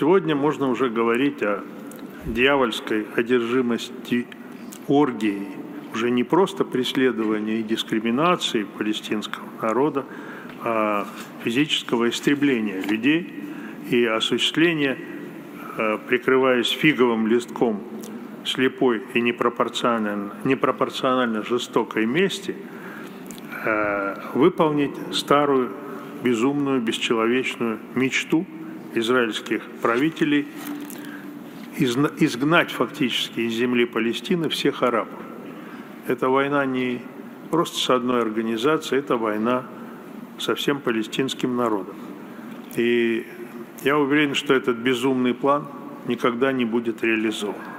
Сегодня можно уже говорить о дьявольской одержимости оргией, уже не просто преследования и дискриминации палестинского народа, а физического истребления людей и осуществления, прикрываясь фиговым листком слепой и непропорционально жестокой мести, выполнить старую безумную, бесчеловечную мечту израильских правителей изгнать фактически из земли Палестины всех арабов. Эта война не просто с одной организацией, это война со всем палестинским народом. И я уверен, что этот безумный план никогда не будет реализован.